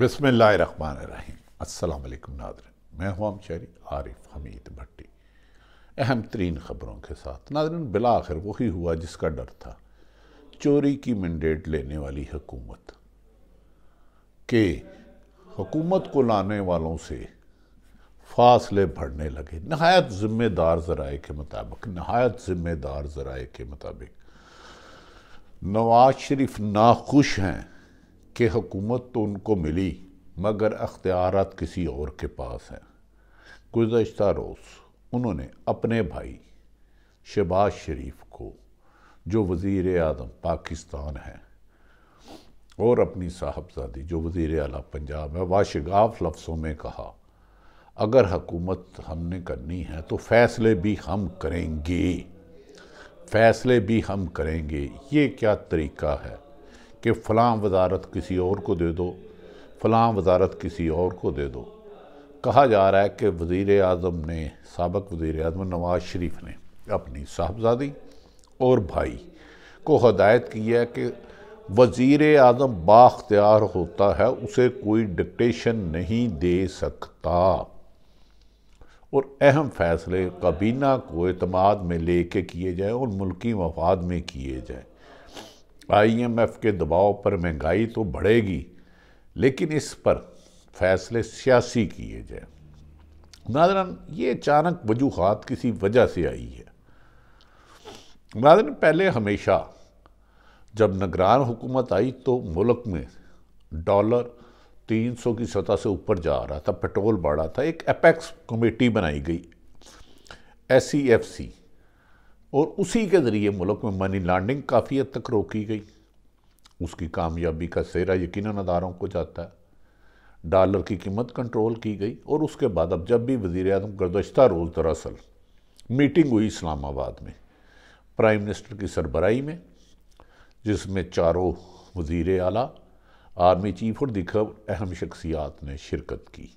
बिस्मिल्लाहिर्रहमानिर्रहीम। अस्सलाम वालेकुम नाज़रीन, मैं हूं शायरी आरिफ हमीद भट्टी। अहम तरीन ख़बरों के साथ नाज़रीन, बिला आखिर वही हुआ जिसका डर था। चोरी की मैंडेट लेने वाली हुकूमत के हुकूमत को लाने वालों से फासले बढ़ने लगे। नहायत ज़िम्मेदार ज़राए के मुताबिक नवाज शरीफ नाखुश हैं कि हुकूमत तो उनको मिली मगर अख्तियारात किसी और के पास हैं। गुज़श्ता रोज़ उन्होंने अपने भाई शहबाज शरीफ को, जो वज़ीर आज़म पाकिस्तान हैं, और अपनी साहबजादी जो वज़ीर आला पंजाब है, वाशिगाफ लफ्ज़ों में कहा, अगर हुकूमत हमने करनी है तो फ़ैसले भी हम करेंगे। ये क्या तरीका है कि फ़लां वज़ारत किसी और को दे दो। कहा जा रहा है कि साबिक़ वज़ीर आज़म नवाज़ शरीफ ने अपनी साहबजादी और भाई को हदायत की है कि वज़ीर आज़म बाख्तियार होता है, उसे कोई डिक्टेशन नहीं दे सकता, और अहम फ़ैसले काबीना को एतमाद में ले के किए जाएँ और मुल्की मफाद में किए जाएँ। IMF के दबाव पर महंगाई तो बढ़ेगी, लेकिन इस पर फैसले सियासी किए जाएँ। नादरन, ये अचानक वजूहात किसी वजह से आई है। नादरन, पहले हमेशा जब निगरान हुकूमत आई तो मुल्क में डॉलर 300 की सतह से ऊपर जा रहा था, पेट्रोल बढ़ा था। एक एपेक्स कमेटी बनाई गई SCFC, और उसी के ज़रिए मुल्क में मनी लॉन्ड्रिंग काफ़ी हद तक रोकी गई। उसकी कामयाबी का सेहरा यकीनन अदारों को जाता है। डॉलर की कीमत कंट्रोल की गई, और उसके बाद अब जब भी वज़ीर आज़म गुज़श्ता रोज़ दरअसल मीटिंग हुई इस्लामाबाद में प्राइम मिनिस्टर की सरबराही में, जिसमें चारों वज़ीर आला, आर्मी चीफ और दिखर अहम शख्सियात ने शिरकत की,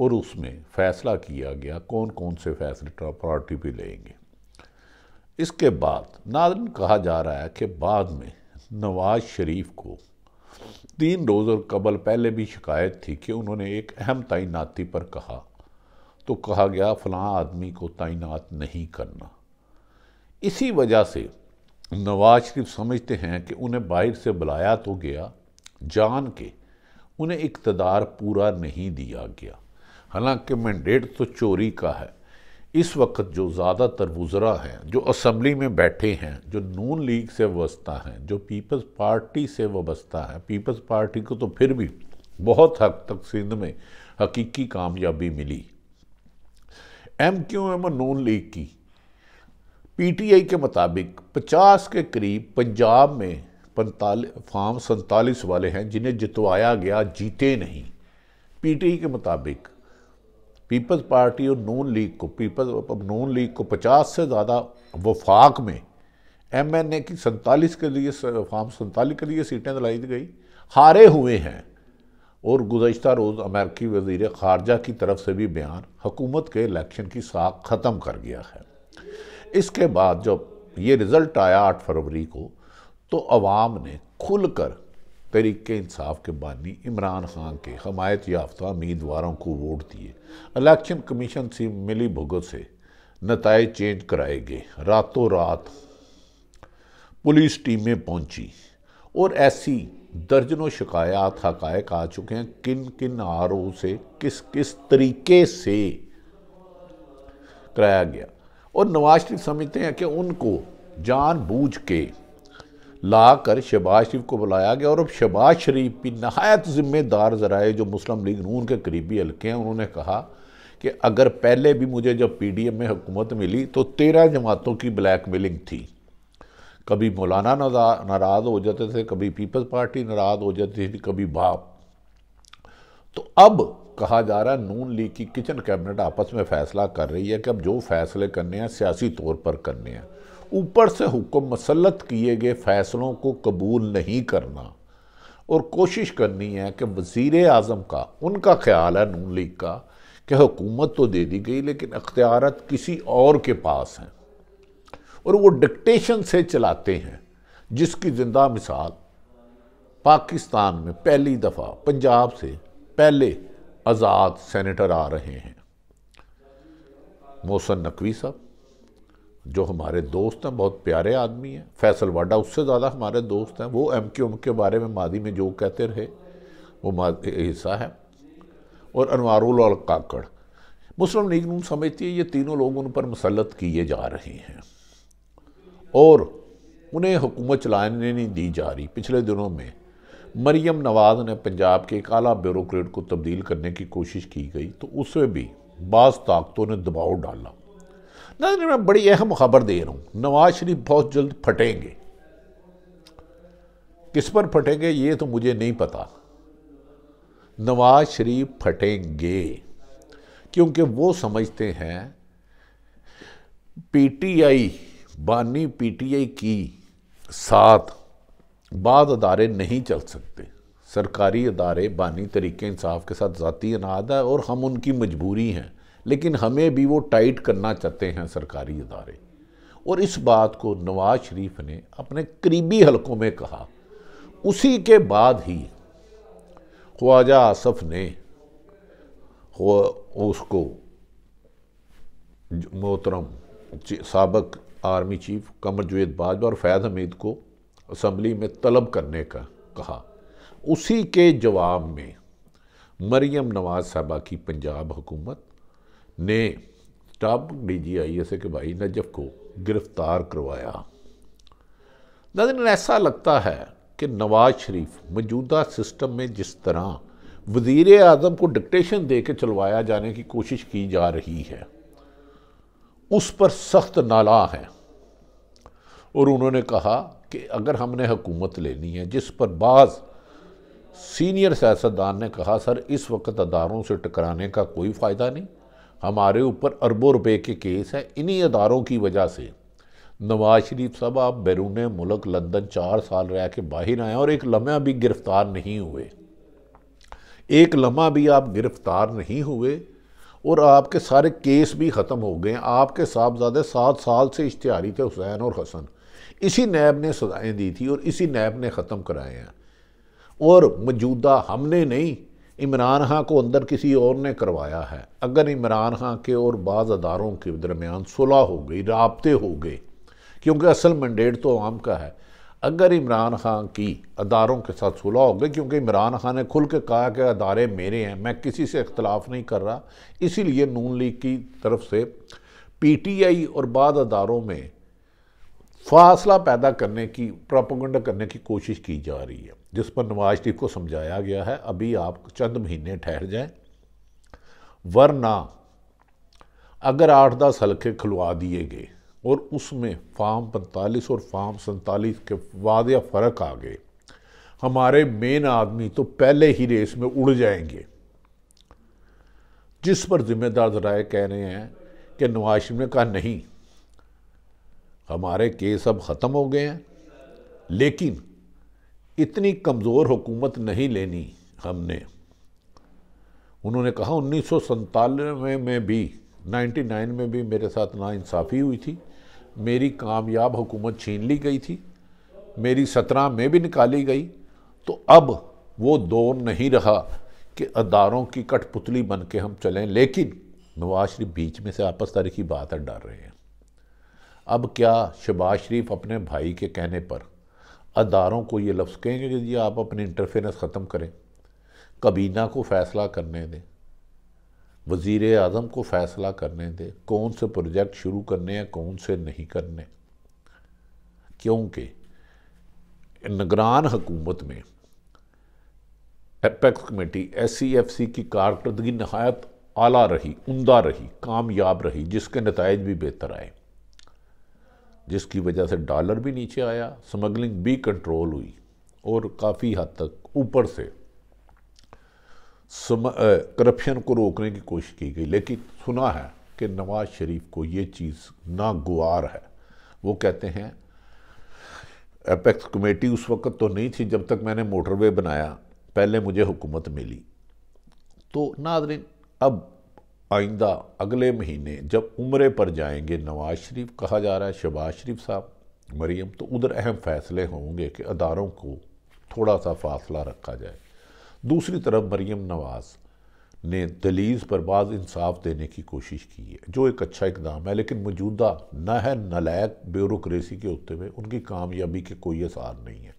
और उसमें फ़ैसला किया गया कौन कौन से फैसले प्रायोरिटी पे लेंगे। इसके बाद नाज़रीन, कहा जा रहा है कि बाद में नवाज़ शरीफ को 3 रोज़ और कबल पहले भी शिकायत थी कि उन्होंने एक अहम तैनाती पर कहा तो कहा गया फ़लाँ आदमी को तैनात नहीं करना। इसी वजह से नवाज़ शरीफ समझते हैं कि उन्हें बाहर से बुलाया तो गया, जान के उन्हें इक़्तिदार पूरा नहीं दिया गया। हालांकि मैंडेट तो चोरी का है। इस वक्त जो ज़्यादातर वुज़रा हैं, जो असम्बली में बैठे हैं, जो नून लीग से वाबस्ता हैं, जो पीपल्स पार्टी से वाबस्ता हैं, पीपल्स पार्टी को तो फिर भी बहुत हद तक सिंध में हकीकी कामयाबी मिली। MQM और नून लीग की PTI के मुताबिक 50 के करीब पंजाब में 45 फॉर्म 47 वाले हैं जिन्हें जितवाया गया, जीते नहीं। PTI के मुताबिक पीपल्स पार्टी और नून लीग को 50 से ज़्यादा वफाक में MNA की 47 के लिए फॉर्म 47 के लिए सीटें दिलाई गई, हारे हुए हैं। और गुज़श्ता रोज़ अमेरिकी वज़ीर ख़ारजा की तरफ से भी बयान, हुकूमत के इलेक्शन की साख ख़त्म कर गया है। इसके बाद जब ये रिज़ल्ट आया 8 फरवरी को, तो अवाम ने खुलकर तरीके इंसाफ के बानी इमरान खान के हमायत याफ्ता उम्मीदवारों को वोट दिए। इलेक्शन कमीशन से मिली भुगत से नताइज चेंज कराए गए। रातों रात पुलिस टीमें पहुंची, और ऐसी दर्जनों शिकायत हक़ायक आ चुके हैं किन किन आरों से किस किस तरीके से कराया गया। और नवाज शरीफ समझते हैं कि उनको जानबूझ के लाकर शहबाज शरीफ को बुलाया गया, और अब शहबाज शरीफ भी नहायत ज़िम्मेदार ज़राए जो मुस्लिम लीग नून के करीबी हल्के हैं, उन्होंने कहा कि अगर पहले भी मुझे जब PDM में हुकूमत मिली तो 13 जमातों की ब्लैकमेलिंग थी। कभी मौलाना नाराज़ हो जाते थे, कभी पीपल्स पार्टी नाराज़ हो जाती थी, कभी बाप। तो अब कहा जा रहा है नून लीग की किचन कैबिनेट आपस में फ़ैसला कर रही है कि अब जो फ़ैसले करने हैं सियासी तौर पर करने हैं। ऊपर से हुक्म मसलत किए गए फ़ैसलों को कबूल नहीं करना, और कोशिश करनी है कि वज़ीर आज़म का, उनका ख्याल है नून लीग का, कि हुकूमत तो दे दी गई लेकिन अख्तियारत किसी और के पास हैं, और वो डिक्टेशन से चलाते हैं, जिसकी ज़िंदा मिसाल पाकिस्तान में पहली दफ़ा पंजाब से पहले आज़ाद सेनेटर आ रहे हैं। मोहसिन नकवी साहब जो हमारे दोस्त हैं, बहुत प्यारे आदमी हैं, फैसल वाडा उससे ज़्यादा हमारे दोस्त हैं, वो एमक्यूएम के बारे में मादी में जो कहते रहे वो हिस्सा है, और अनवारुल हक काकड़। मुस्लिम लीग नून समझती है ये तीनों लोग उन पर मुसलत किए जा रहे हैं और उन्हें हुकूमत चलाने नहीं दी जा रही। पिछले दिनों में मरियम नवाज़ ने पंजाब के एक आला ब्यूरोक्रेट को तब्दील करने की कोशिश की गई तो उसमें भी बाज़ ताकतों ने दबाव डाला। नहीं, मैं बड़ी अहम खबर दे रहा हूँ, नवाज शरीफ बहुत जल्द फटेंगे। किस पर फटेंगे ये तो मुझे नहीं पता, नवाज शरीफ फटेंगे क्योंकि वो समझते हैं पीटीआई बानी पीटीआई की साथ बाद अदारे नहीं चल सकते। सरकारी अदारे बानी तरीके इंसाफ के साथ ज़ाती अनाद है और हम उनकी मजबूरी हैं, लेकिन हमें भी वो टाइट करना चाहते हैं सरकारी अदारे। और इस बात को नवाज शरीफ ने अपने करीबी हलकों में कहा। उसी के बाद ही ख्वाजा आसिफ ने उसको मोहतरम साबिक आर्मी चीफ कमर जवेद बाजवा और फैज़ हमीद को असम्बली में तलब करने का कहा। उसी के जवाब में मरियम नवाज साहबा की पंजाब हुकूमत ने टॉप DG ISA के भाई नजफ़ को गिरफ्तार करवाया। नाज़रीन, ऐसा लगता है कि नवाज शरीफ मौजूदा सिस्टम में जिस तरह वज़ीर आज़म को डिक्टेशन दे के चलवाया जाने की कोशिश की जा रही है उस पर सख्त नाला है। और उन्होंने कहा कि अगर हमने हुकूमत लेनी है, जिस पर बाज़ सीनियर सियासतदान ने कहा सर इस वक्त अदारों से टकराने का कोई फ़ायदा नहीं, हमारे ऊपर अरबों रुपए के केस है, इन्हीं अदारों की वजह से नवाज शरीफ साहब आप बैरून मुल्क लंदन 4 साल रह के बाहर आए और एक लम्हा भी गिरफ़्तार नहीं हुए, एक लम्हा भी आप गिरफ़्तार नहीं हुए और आपके सारे केस भी ख़त्म हो गए। आपके साहबजादे 7 साल से इश्तिहारी थे, हुसैन और हसन, इसी नैब ने सजाएँ दी थी और इसी नैब ने ख़त्म कराए हैं। और मौजूदा हमने नहीं, इमरान खां को अंदर किसी और ने करवाया है। अगर इमरान खां के और बाज़ अदारों के दरमियान सुलह हो गई, राब्ते हो गए, क्योंकि असल मैंडेट तो आवाम का है, अगर इमरान खान की अदारों के साथ सुलह हो गई, क्योंकि इमरान खान ने खुल के कहा कि अदारे मेरे हैं, मैं किसी से इख्तलाफ नहीं कर रहा, इसीलिए नून लीग की तरफ से पीटीआई और बाद अदारों में फासला पैदा करने की प्रोपेगेंडा करने की कोशिश की जा रही है, जिस पर नवाज शरीफ को समझाया गया है अभी आप चंद महीने ठहर जाएं, वरना अगर 8-10 हल्के खुलवा दिए गए और उसमें फार्म 45 और फार्म 47 के वादिया फ़र्क आ गए, हमारे मेन आदमी तो पहले ही रेस में उड़ जाएंगे। जिस पर ज़िम्मेदार ज़राए कह रहे हैं कि नवाज शरीफ ने कहा नहीं हमारे केस अब ख़त्म हो गए हैं, लेकिन इतनी कमज़ोर हुकूमत नहीं लेनी हमने। उन्होंने कहा 1997 में भी 99 में भी मेरे साथ नाइंसाफ़ी हुई थी, मेरी कामयाब हुकूमत छीन ली गई थी, मेरी 17 में भी निकाली गई, तो अब वो दौर नहीं रहा कि अदारों की कठपुतली बन के हम चलें। लेकिन नवाज शरीफ बीच में से आपस तारीखी बात डाल रहे हैं। अब क्या शहबाज शरीफ अपने भाई के कहने पर अदारों को ये लफ्ज़ कहेंगे कि जी आप अपने इंटरफेरेंस ख़त्म करें, कबीना को फ़ैसला करने दें, वज़ीर आज़म को फ़ैसला करने दे कौन से प्रोजेक्ट शुरू करने हैं कौन से नहीं करने, क्योंकि निगरान हुकूमत में एपेक्स कमेटी SCFC की कारकर्दगी नहायत आला रही, उमदा रही, कामयाब रही, जिसके नताइज भी बेहतर आए, जिसकी वजह से डॉलर भी नीचे आया, स्मगलिंग भी कंट्रोल हुई और काफ़ी हद तक ऊपर से करप्शन को रोकने की कोशिश की गई। लेकिन सुना है कि नवाज शरीफ को ये चीज़ नागवार है। वो कहते हैं एपेक्स कमेटी उस वक्त तो नहीं थी जब तक मैंने मोटरवे बनाया, पहले मुझे हुकूमत मिली। तो नाज़रीन, अब आइंदा अगले महीने जब उम्रे पर जाएंगे नवाज शरीफ, कहा जा रहा है शहबाज शरीफ साहब, मरियम, तो उधर अहम फैसले होंगे कि अदारों को थोड़ा सा फासला रखा जाए। दूसरी तरफ मरियम नवाज़ ने दलील पर बाज़ इंसाफ देने की कोशिश की है, जो एक अच्छा इकदाम है, लेकिन मौजूदा नलायक ब्यूरोक्रेसी के होते हुए उनकी कामयाबी के कोई आसार नहीं है।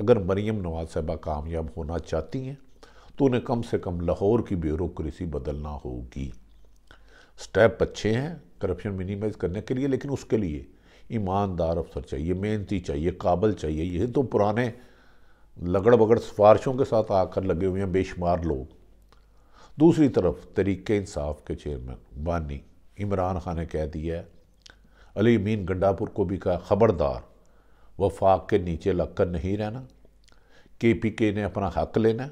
अगर मरियम नवाज़ साहबा कामयाब होना चाहती हैं तो उन्हें कम से कम लाहौर की ब्यूरोक्रेसी बदलना होगी। स्टेप अच्छे हैं करप्शन मिनिमाइज़ करने के लिए, लेकिन उसके लिए ईमानदार अफसर चाहिए, मेहनती चाहिए, काबिल चाहिए। ये तो पुराने लगड़ बगड़ सिफारिशों के साथ आकर लगे हुए हैं बेशुमार लोग। दूसरी तरफ तरीके इंसाफ के चेयरमैन बानी इमरान खान ने कह दिया है, अली अमीन गंडापुर को भी कहा, ख़बरदार वफाक के नीचे लगकर नहीं रहना, KPK ने अपना हक लेना।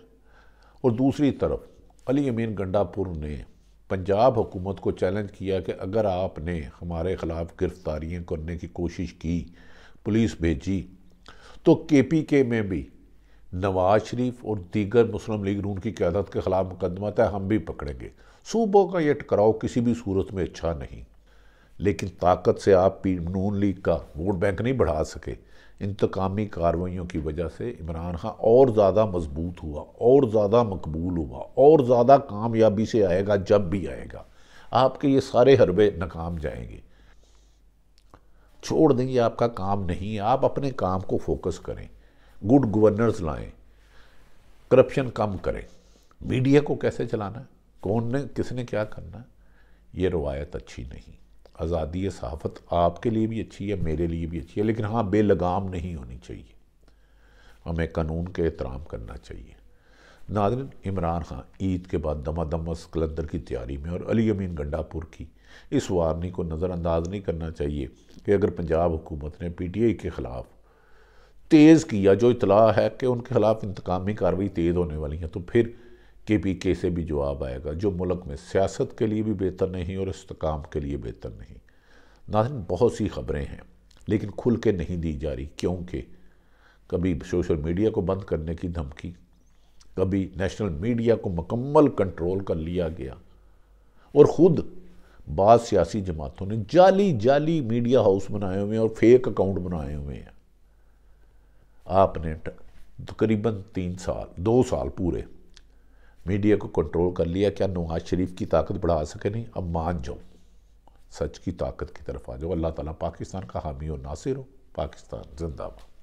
और दूसरी तरफ अली अमीन गंडापुर ने पंजाब हुकूमत को चैलेंज किया कि अगर आपने हमारे ख़िलाफ़ गिरफ्तारियाँ करने की कोशिश की, पुलिस भेजी, तो KPK में भी नवाज शरीफ और दीगर मुस्लिम लीग नून की क़यादत के ख़िलाफ़ मुकदमा था, हम भी पकड़ेंगे। सूबों का यह टकराव किसी भी सूरत में अच्छा नहीं, लेकिन ताकत से आप नून लीग का वोट बैंक नहीं बढ़ा सके। इंतकामी कार्रवाइयों की वजह से इमरान खान और ज़्यादा मजबूत हुआ, और ज़्यादा मकबूल हुआ, और ज़्यादा कामयाबी से आएगा जब भी आएगा। आपके ये सारे हरबे नाकाम जाएंगे, छोड़ देंगे, आपका काम नहीं है। आप अपने काम को फोकस करें, गुड गवर्नेंस लाएं, करप्शन कम करें, मीडिया को कैसे चलाना है, कौन ने किसने क्या करना है, ये रवायत अच्छी नहीं। आज़ादी सहाफ़त आपके लिए भी अच्छी है, मेरे लिए भी अच्छी है, लेकिन हाँ बेलगाम नहीं होनी चाहिए, हमें कानून के एहतराम करना चाहिए। नाज़रीन, इमरान खान ईद के बाद दमादम कलंदर की तैयारी में और अली अमीन गंडापुर की इस वार्निंग को नज़रअंदाज नहीं करना चाहिए कि अगर पंजाब हुकूमत ने PTI के ख़िलाफ़ तेज़ किया, जो इतला है कि उनके ख़िलाफ़ इंतकामी कार्रवाई तेज़ होने वाली है, तो फिर KPK से भी जवाब आएगा, जो मुल्क में सियासत के लिए भी बेहतर नहीं और इस्तेकाम के लिए बेहतर नहीं। नाज़रीन, बहुत सी ख़बरें हैं लेकिन खुल के नहीं दी जा रही, क्योंकि कभी सोशल मीडिया को बंद करने की धमकी, कभी नेशनल मीडिया को मुकम्मल कंट्रोल कर लिया गया, और ख़ुद बाद सियासी जमातों ने जाली जाली मीडिया हाउस बनाए हुए हैं और फेक अकाउंट बनाए हुए हैं। आपने तकरीबन 2 साल पूरे मीडिया को कंट्रोल कर लिया। क्या नवाज शरीफ की ताकत बढ़ा सके? नहीं। अब मान जाओ, सच की ताकत की तरफ आ जाओ। अल्लाह ताला पाकिस्तान का हामी और नासिर हो। पाकिस्तान जिंदाबाद।